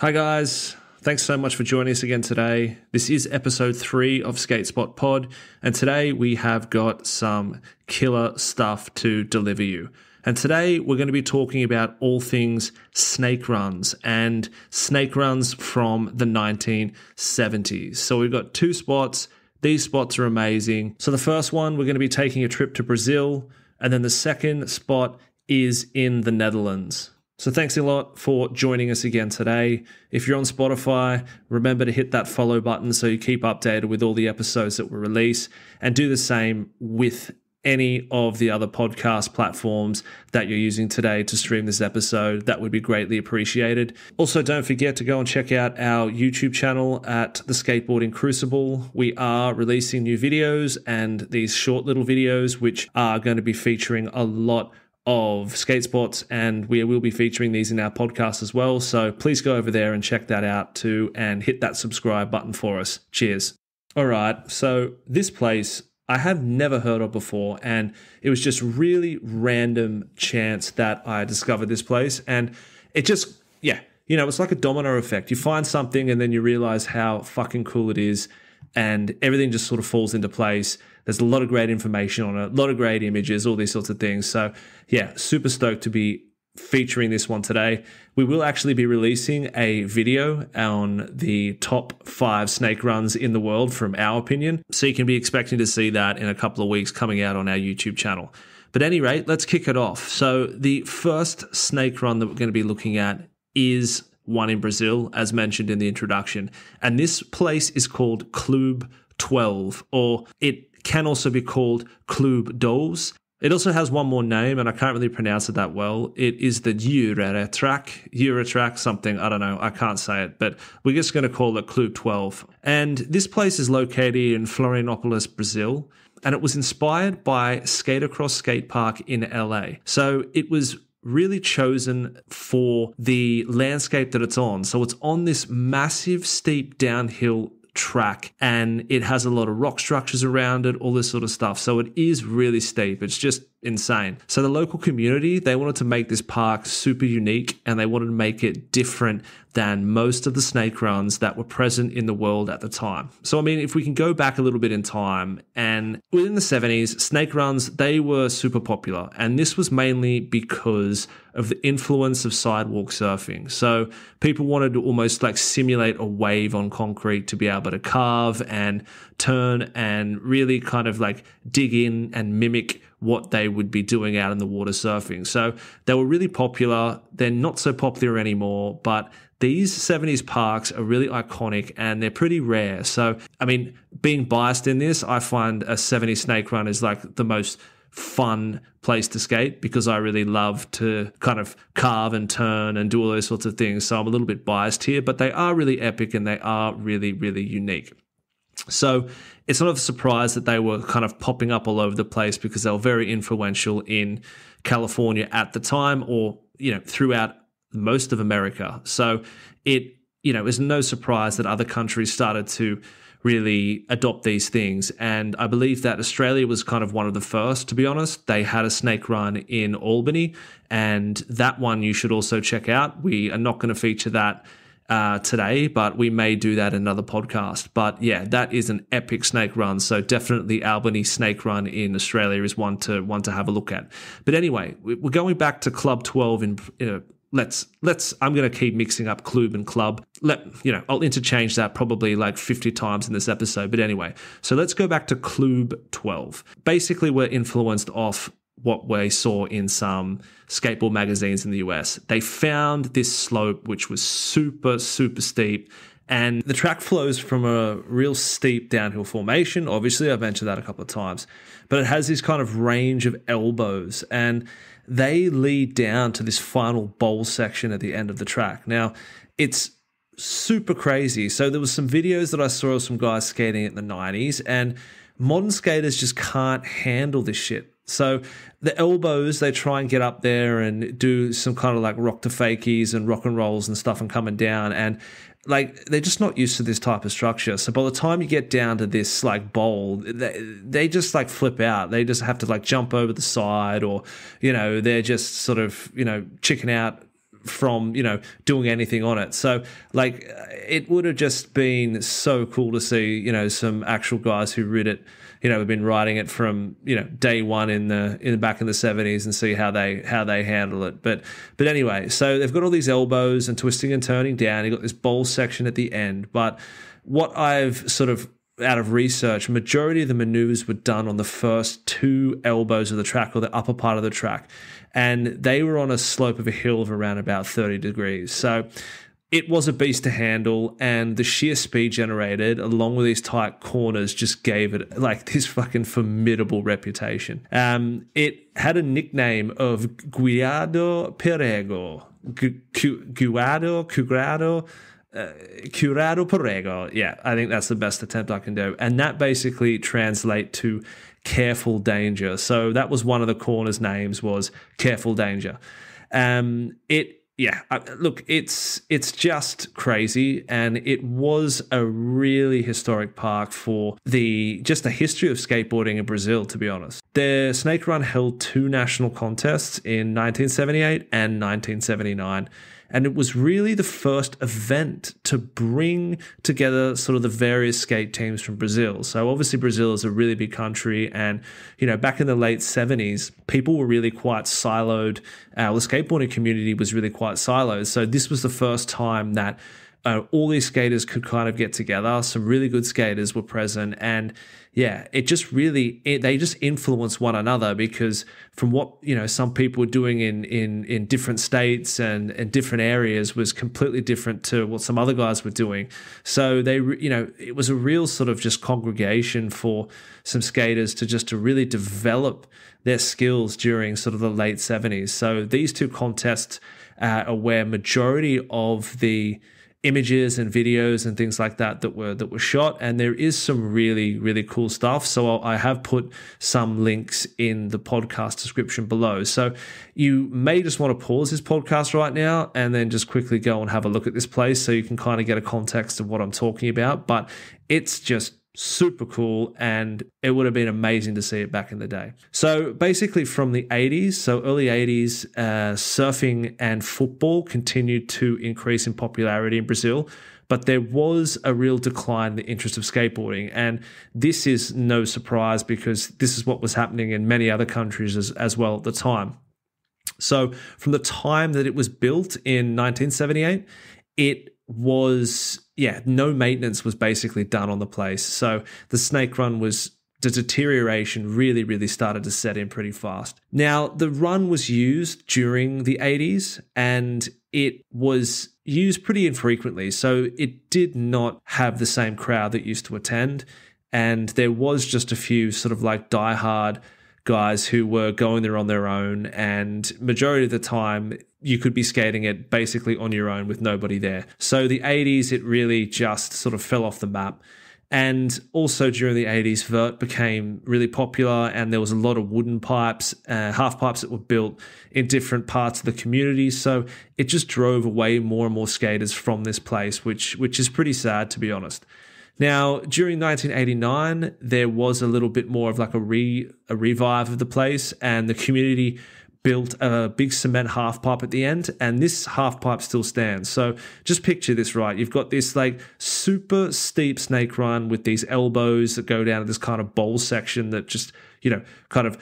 Hi guys, thanks so much for joining us again today. This is episode 3 of Skate Spot Pod, and today we have got some killer stuff to deliver you. And today we're going to be talking about all things snake runs and snake runs from the 1970s. So we've got 2 spots. These spots are amazing. So the first one, we're going to be taking a trip to Brazil, and then the second spot is in the Netherlands. So thanks a lot for joining us again today. If you're on Spotify, remember to hit that follow button so you keep updated with all the episodes that we release, and do the same with any of the other podcast platforms that you're using today to stream this episode. That would be greatly appreciated. Also, don't forget to go and check out our YouTube channel at The Skateboarding Crucible. We are releasing new videos and these short little videos, which are going to be featuring a lot of skate spots, and we will be featuring these in our podcast as well. So please go over there and check that out too, and hit that subscribe button for us. Cheers. All right, so this place I had never heard of before, and it was just really random chance that I discovered this place, and it just, it's like a domino effect. You find something and then you realize how fucking cool it is, and everything just sort of falls into place. There's a lot of great information on it, a lot of great images, all these sorts of things. So yeah, super stoked to be featuring this one today. We will actually be releasing a video on the top 5 snake runs in the world from our opinion. So you can be expecting to see that in a couple of weeks coming out on our YouTube channel. But at any rate, let's kick it off. So the first snake run that we're going to be looking at is one in Brazil, as mentioned in the introduction. And this place is called Clube 12, or it can also be called Clube Dolls. It also has one more name, and I can't really pronounce it that well. It is the Jure Track something. I don't know. I can't say it, but we're just going to call it Clube 12. And this place is located in Florianópolis, Brazil, and it was inspired by Skate Across Skate Park in LA. So it was really chosen for the landscape that it's on. So it's on this massive steep downhill track, and it has a lot of rock structures around it, all this sort of stuff. So it is really steep. It's just insane. So the local community, they wanted to make this park super unique, and they wanted to make it different than most of the snake runs that were present in the world at the time. So, I mean, if we can go back a little bit in time, and within the 70s, snake runs, they were super popular. And this was mainly because of the influence of sidewalk surfing. So people wanted to almost like simulate a wave on concrete to be able to carve and turn and really kind of like dig in and mimic what they would be doing out in the water surfing. So they were really popular. They're not so popular anymore, but these 70s parks are really iconic, and they're pretty rare. So, I mean, being biased in this, I find a 70s snake run is like the most fun place to skate, because I really love to kind of carve and turn and do all those sorts of things. So I'm a little bit biased here, but they are really epic, and they are really, really unique. So it's not a surprise that they were kind of popping up all over the place, because they were very influential in California at the time, or, throughout most of America. So it, is no surprise that other countries started to really adopt these things. And I believe that Australia was kind of one of the first, to be honest. They had a snake run in Albany, and that one you should also check out. We are not going to feature that today, but we may do that in another podcast. But yeah, that is an epic snake run. So definitely Albany snake run in Australia is one to have a look at. But anyway, we're going back to Clube 12 in, I'm going to keep mixing up club and club. I'll interchange that probably like 50 times in this episode. But anyway, so let's go back to Clube 12. Basically, we're influenced off what we saw in some skateboard magazines in the US. They found this slope, which was super, super steep. And the track flows from a real steep downhill formation. Obviously, I've mentioned that a couple of times. But it has this kind of range of elbows, and they lead down to this final bowl section at the end of the track. Now, it's super crazy. So there was some videos that I saw of some guys skating in the 90s, and modern skaters just can't handle this shit. So the elbows, they try and get up there and do some kind of like rock to fakies and rock and rolls and stuff and coming down. And like, they're just not used to this type of structure. So by the time you get down to this like bowl, they just like flip out. They just have to like jump over the side, or, they're just sort of, chicken out from, you know, doing anything on it. So like, it would have just been so cool to see, you know, some actual guys who rid it, you know, have been riding it from, you know, day one in the back in the 70s, and see how they handle it. But anyway, so they've got all these elbows and twisting and turning down. You've got this bowl section at the end. But what I've sort of, out of research, majority of the maneuvers were done on the first two elbows of the track, or the upper part of the track, and they were on a slope of a hill of around about 30 degrees. So it was a beast to handle, and the sheer speed generated along with these tight corners just gave it like this fucking formidable reputation. It had a nickname of guiado perego, curado perego. Yeah, I think that's the best attempt I can do. And that basically translates to careful danger. So that was one of the corners' names, was careful danger. Yeah, look, it's just crazy, and it was a really historic park for just the history of skateboarding in Brazil, to be honest. The Snake Run held two national contests in 1978 and 1979, and it was really the first event to bring together sort of the various skate teams from Brazil. So obviously Brazil is a really big country, and, you know, back in the late 70s, people were really quite siloed. The skateboarding community was really quite siloed. So this was the first time that all these skaters could kind of get together. Some really good skaters were present, and yeah, it just really, they just influence one another, because from what, you know, some people were doing in different states and different areas was completely different to what some other guys were doing. So they, you know, it was a real sort of just congregation for some skaters to really develop their skills during sort of the late 70s. So these two contests are where majority of the images and videos and things like that were shot, and there is some really, really cool stuff. So I have put some links in the podcast description below, so you may just want to pause this podcast right now and then just quickly go and have a look at this place, so you can kind of get a context of what I'm talking about. But it's just super cool, and it would have been amazing to see it back in the day. So basically from the 80s, so early 80s, surfing and football continued to increase in popularity in Brazil, but there was a real decline in the interest of skateboarding. And this is no surprise, because this is what was happening in many other countries as well at the time. So from the time that it was built in 1978, it was, yeah, no maintenance was basically done on the place. So the Snake Run was, the deterioration really, really started to set in pretty fast. Now, the run was used during the 80s, and it was used pretty infrequently. So it did not have the same crowd that used to attend. And there was just a few sort of like diehard guys who were going there on their own, and majority of the time you could be skating it basically on your own with nobody there. So the 80s, it really just sort of fell off the map. And also during the 80s, vert became really popular, and there was a lot of wooden pipes, half pipes that were built in different parts of the community. So it just drove away more and more skaters from this place, which is pretty sad, to be honest. Now, during 1989, there was a little bit more of like a revive of the place, and the community built a big cement half pipe at the end, and this half pipe still stands. So just picture this, right? You've got this like super steep Snake Run with these elbows that go down to this kind of bowl section that just, you know, kind of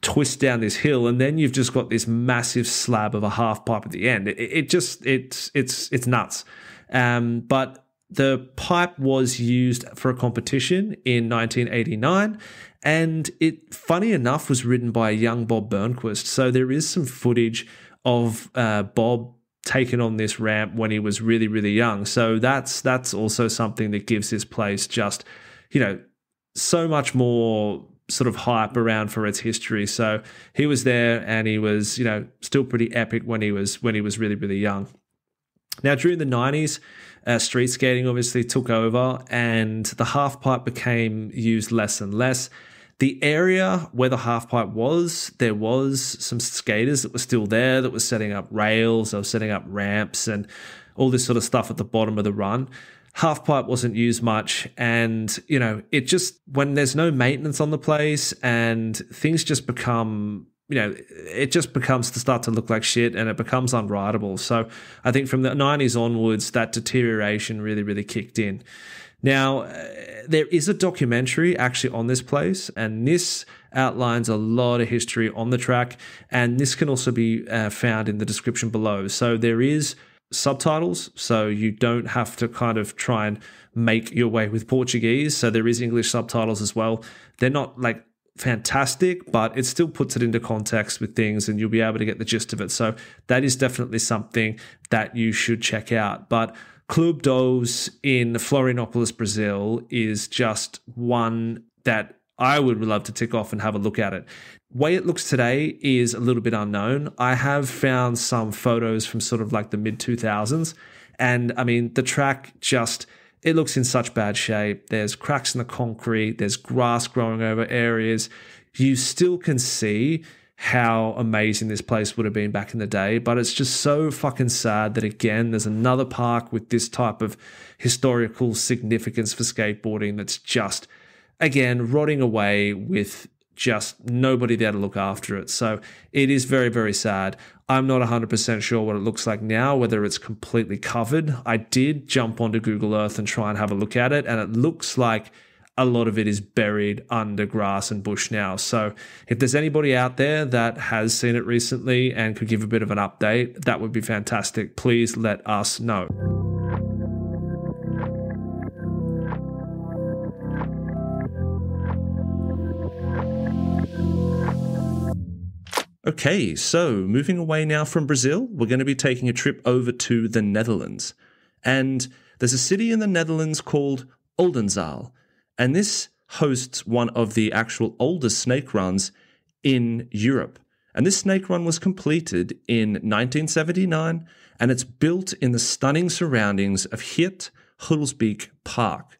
twist down this hill, and then you've just got this massive slab of a half pipe at the end. It's nuts. But the pipe was used for a competition in 1989, and it, funny enough, was ridden by a young Bob Bernquist. So there is some footage of Bob taken on this ramp when he was really, really young. So that's also something that gives this place just, you know, so much more sort of hype around for its history. So he was there, and he was, you know, still pretty epic when he was really, really young. Now, during the 90s, street skating obviously took over, and the half pipe became used less and less. The area where the half pipe was, there was some skaters that were still there that were setting up rails, they were setting up ramps and all this sort of stuff at the bottom of the run. Half pipe wasn't used much, and, you know, it just, when there's no maintenance on the place and things just become you know, it just becomes to start to look like shit and it becomes unrideable. So I think from the 90s onwards, that deterioration really, really kicked in. Now, there is a documentary actually on this place, and this outlines a lot of history on the track, and this can also be found in the description below. So there is subtitles, so you don't have to kind of try and make your way with Portuguese. So there is English subtitles as well. They're not like fantastic, but it still puts it into context with things and you'll be able to get the gist of it. So that is definitely something that you should check out. But Clube Dolls in Florianópolis, Brazil is just one that I would love to tick off and have a look at it. The way it looks today is a little bit unknown. I have found some photos from sort of like the mid-2000s. And I mean, the track just, it looks in such bad shape. There's cracks in the concrete. There's grass growing over areas. You still can see how amazing this place would have been back in the day, but it's just so fucking sad that, again, there's another park with this type of historical significance for skateboarding that's just, again, rotting away with just nobody there to look after it. So it is very, very sad. I'm not 100% sure what it looks like now, whether it's completely covered. I did jump onto Google Earth and try and have a look at it, and it looks like a lot of it is buried under grass and bush now. So if there's anybody out there that has seen it recently and could give a bit of an update, that would be fantastic. Please let us know. Okay, so moving away now from Brazil, we're going to be taking a trip over to the Netherlands. And there's a city in the Netherlands called Oldenzaal. And this hosts one of the actual oldest snake runs in Europe. And this snake run was completed in 1979, and it's built in the stunning surroundings of Het Hulsbeek Park.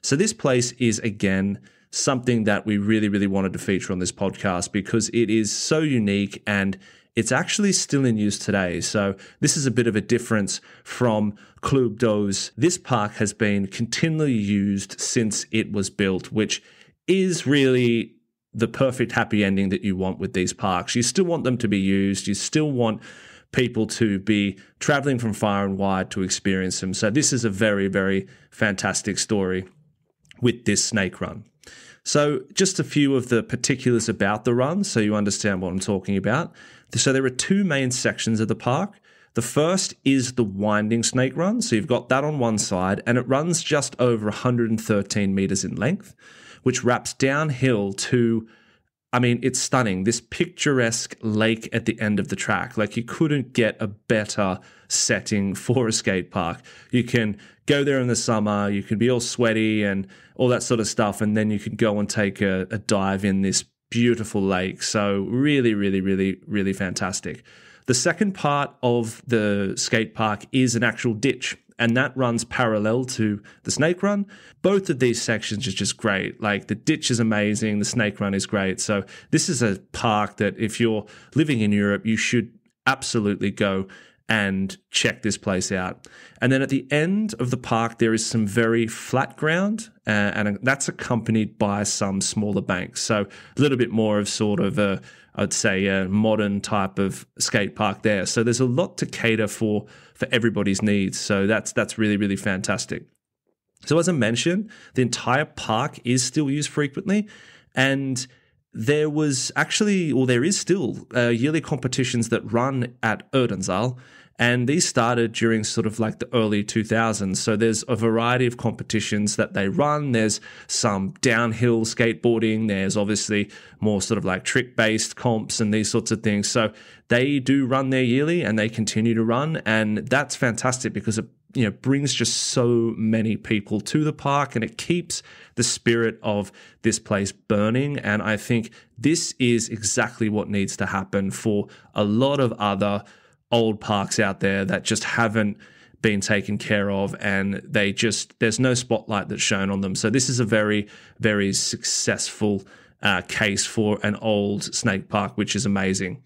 So this place is, again, something that we really, really wanted to feature on this podcast because it is so unique and it's actually still in use today. So this is a bit of a difference from Clube Dolls. This park has been continually used since it was built, which is really the perfect happy ending that you want with these parks. You still want them to be used. You still want people to be traveling from far and wide to experience them. So this is a very, very fantastic story with this snake run. So just a few of the particulars about the run so you understand what I'm talking about. So there are two main sections of the park. The first is the winding snake run. So you've got that on one side, and it runs just over 113 meters in length, which wraps downhill to, I mean, it's stunning, this picturesque lake at the end of the track. Like, you couldn't get a better setting for a skate park. You can go there in the summer, you can be all sweaty and all that sort of stuff, and then you can go and take a dive in this beautiful lake. So really, really, really, really fantastic. The second part of the skate park is an actual ditch, and that runs parallel to the snake run. Both of these sections are just great. Like, the ditch is amazing, the snake run is great. So this is a park that if you're living in Europe, you should absolutely go and check this place out. And then at the end of the park, there is some very flat ground, and that's accompanied by some smaller banks. So a little bit more of sort of a, I'd say, a modern type of skate park there. So there's a lot to cater for everybody's needs. So that's really, really fantastic. So as I mentioned, the entire park is still used frequently, and there was actually, or there is still, yearly competitions that run at Oldenzaal, and these started during sort of like the early 2000s. So there's a variety of competitions that they run. There's some downhill skateboarding. There's obviously more sort of like trick-based comps and these sorts of things. So they do run there yearly, and they continue to run, and that's fantastic because it, you know, brings just so many people to the park, and it keeps the spirit of this place burning. And I think this is exactly what needs to happen for a lot of other old parks out there that just haven't been taken care of, and they just, there's no spotlight that's shown on them. So this is a very, very successful case for an old snake park, which is amazing.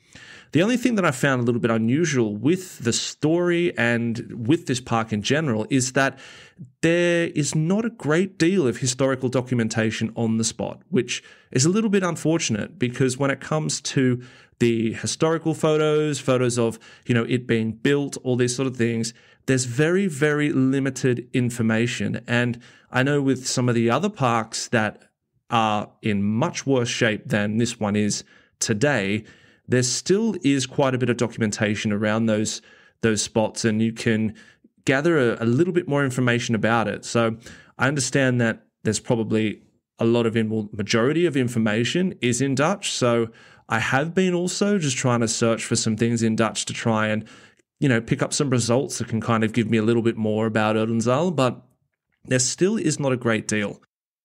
The only thing that I found a little bit unusual with the story and with this park in general is that there is not a great deal of historical documentation on the spot, which is a little bit unfortunate because when it comes to the historical photos, photos of, you know, it being built, all these sort of things. There's very, very limited information. And I know with some of the other parks that are in much worse shape than this one is today, there still is quite a bit of documentation around those spots, and you can gather a little bit more information about it. So I understand that there's probably a lot of, majority of information is in Dutch. So I have been also just trying to search for some things in Dutch to try and, you know, pick up some results that can kind of give me a little bit more about Oldenzaal, but there still is not a great deal.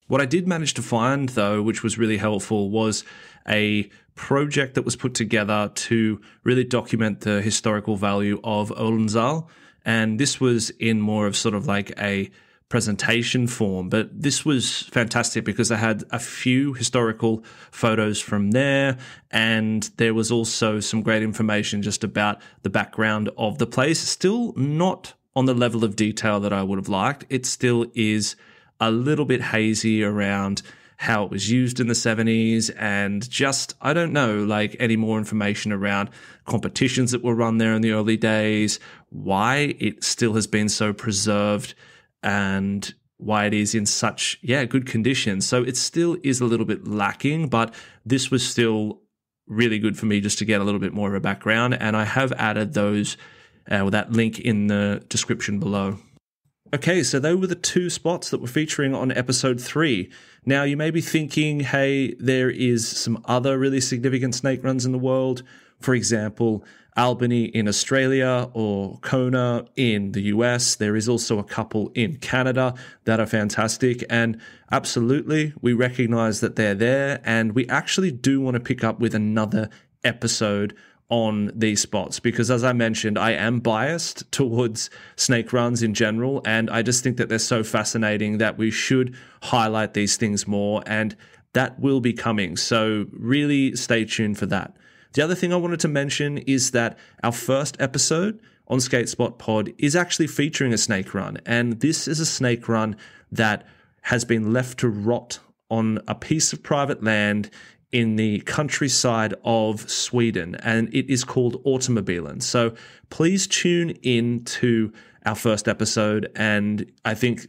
What I did manage to find, though, which was really helpful, was a project that was put together to really document the historical value of Oldenzaal. And this was in more of sort of like a presentation form, but this was fantastic because I had a few historical photos from there, and there was also some great information just about the background of the place. Still not on the level of detail that I would have liked. It still is a little bit hazy around how it was used in the 70s, and just, I don't know, like any more information around competitions that were run there in the early days, why it still has been so preserved, and why it is in such, good condition. So it still is a little bit lacking, but this was still really good for me just to get a little bit more of a background. And I have added those, that link in the description below. Okay, so they were the two spots that were featuring on episode 3. Now you may be thinking, hey, there is some other really significant snake runs in the world. For example, Albany in Australia or Kona in the US. There is also a couple in Canada that are fantastic. And absolutely, we recognize that they're there. And we actually do want to pick up with another episode on these spots, because as I mentioned, I am biased towards snake runs in general. And I just think that they're so fascinating that we should highlight these things more. And that will be coming. So really stay tuned for that. The other thing I wanted to mention is that our first episode on Skate Spot Pod is actually featuring a snake run. And this is a snake run that has been left to rot on a piece of private land in the countryside of Sweden. And it is called Automobilen. So please tune in to our first episode. And I think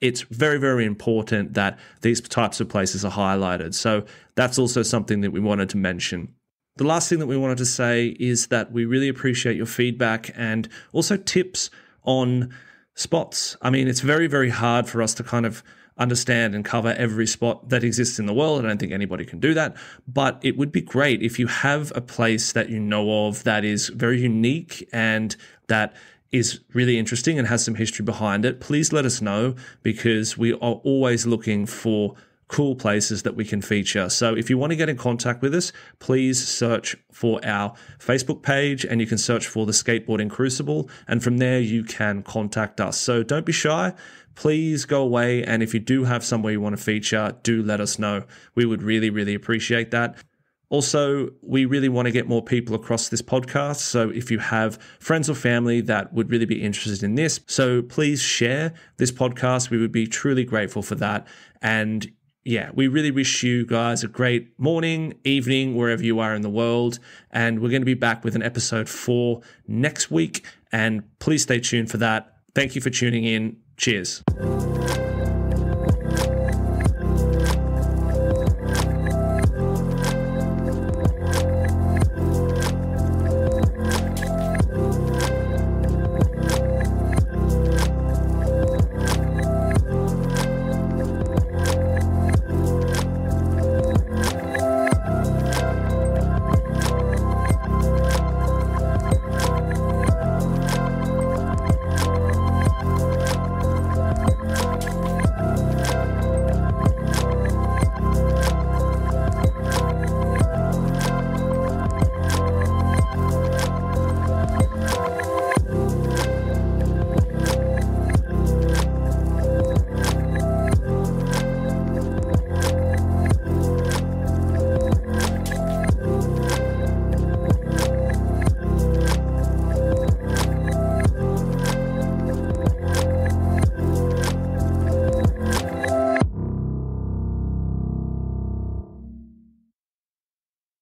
it's very, very important that these types of places are highlighted. So that's also something that we wanted to mention. The last thing that we wanted to say is that we really appreciate your feedback and also tips on spots. I mean, it's very, very hard for us to kind of understand and cover every spot that exists in the world. I don't think anybody can do that, but it would be great if you have a place that you know of that is very unique and that is really interesting and has some history behind it. Please let us know, because we are always looking for cool places that we can feature. So if you want to get in contact with us, please search for our Facebook page, and you can search for The Skateboarding Crucible, and from there you can contact us. So don't be shy. Please go away, and if you do have somewhere you want to feature, do let us know. We would really, really appreciate that. Also, we really want to get more people across this podcast. So if you have friends or family that would really be interested in this, so please share this podcast. We would be truly grateful for that. And yeah, we really wish you guys a great morning, evening, wherever you are in the world. And we're going to be back with an episode 4 next week. And please stay tuned for that. Thank you for tuning in. Cheers.